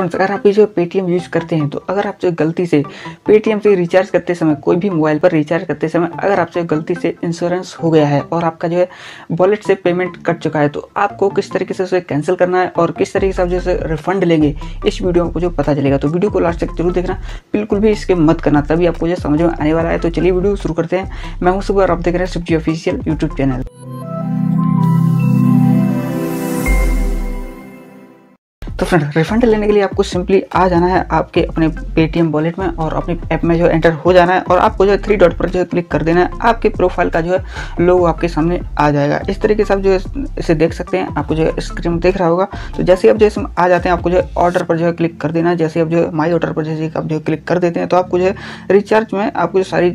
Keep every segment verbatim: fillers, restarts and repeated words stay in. Friends, अगर आप ये जो पेटीएम यूज़ करते हैं तो अगर आप जो गलती से पेटीएम से रिचार्ज करते समय, कोई भी मोबाइल पर रिचार्ज करते समय अगर आप जो गलती से इंश्योरेंस हो गया है और आपका जो है वॉलेट से पेमेंट कट चुका है तो आपको किस तरीके से उसे कैंसिल करना है और किस तरीके से आप जैसे रिफंड लेंगे इस वीडियो में जो पता चलेगा। तो वीडियो को लास्ट तक जरूर देखना, बिल्कुल भी इसके मत करना, तभी आपको जो समझ में आने वाला है। तो चलिए वीडियो शुरू करते हैं। मैं हूँ सुबह और आप देख रहे हैं शिवजी ऑफिशियल यूट्यूब चैनल। तो फ्रेंड, रिफंड लेने के लिए आपको सिंपली आ जाना है आपके अपने पेटीएम वॉलेट में और अपने ऐप में जो है एंटर हो जाना है और आपको जो है थ्री डॉट पर जो है क्लिक कर देना है। आपके प्रोफाइल का जो है लोगो आपके सामने आ जाएगा। इस तरीके से आप जो है इसे देख सकते हैं, आपको जो है स्क्रीन में देख रहा होगा। तो जैसे आप जैसे आ जाते हैं आपको जो है ऑर्डर पर जो है क्लिक कर देना है। जैसे आप जो है माई ऑर्डर पर जैसे आप जो है क्लिक कर देते हैं तो आपको जो है रिचार्ज में आपको जो सारी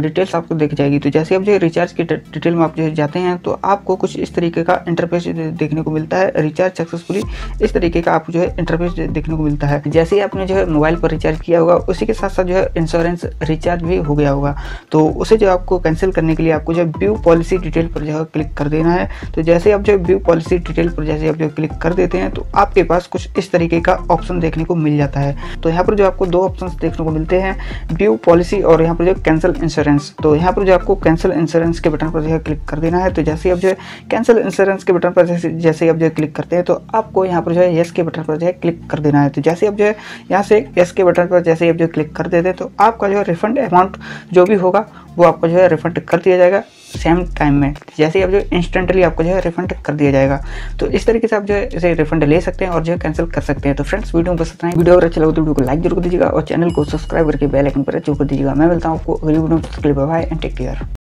डिटेल्स आपको दिख जाएगी। तो जैसे आप जो है रिचार्ज की डिटेल में आप जो है जाते हैं तो आपको कुछ इस तरीके का इंटरफेस देखने को मिलता है। रिचार्ज सक्सेसफुली इस तरीके आपको जो है इंटरफेस देखने को मिलता है। जैसे ही आपने जो है मोबाइल पर रिचार्ज किया होगा उसी के साथ साथ जो है इंश्योरेंस रिचार्ज भी हो गया होगा। तो उसे जो आपको कैंसिल करने के लिए आपको जो है व्यू पॉलिसी डिटेल पर जो है क्लिक कर देना है। तो जैसे आप जो है व्यू पॉलिसी डिटेल पर जैसे आप जो क्लिक कर देते हैं तो आपके पास कुछ इस तरीके का ऑप्शन देखने को मिल जाता है। तो यहाँ पर जो आपको दो ऑप्शन देखने को मिलते हैं, व्यू पॉलिसी और यहाँ पर जो कैंसिल इंश्योरेंस। तो यहाँ पर जो आपको कैंसिल इंश्योरेंस के बटन पर जो है क्लिक कर देना है। तो जैसे आप जो है कैंसिल इंश्योरेंस के बटन पर जैसे आप जो क्लिक करते हैं तो आपको यहाँ पर जो है यस के बटन पर जो है क्लिक कर देना है। तो जैसे आप जो है यहाँ से यस के बटन पर जैसे आप जो क्लिक कर देते हैं तो आपका जो है रिफंड अमाउंट जो भी होगा वो आपको जो है रिफंड कर दिया जाएगा सेम टाइम में। जैसे आप जो इंस्टेंटली आपको जो है रिफंड कर दिया जाएगा। तो इस तरीके से आप जो है इसे रिफंड ले सकते हैं और जो है कैंसिल कर सकते हैं। तो फ्रेंड्स, वीडियो में बस इतना ही। वीडियो अगर अच्छा लगे तो वीडियो को लाइक जरूर दीजिएगा और चैनल को सब्सक्राइब करके बेल आइकन पर जरूर दीजिएगा। मैं मिलता हूँ आपको अगली वीडियो में। Bye bye and take care.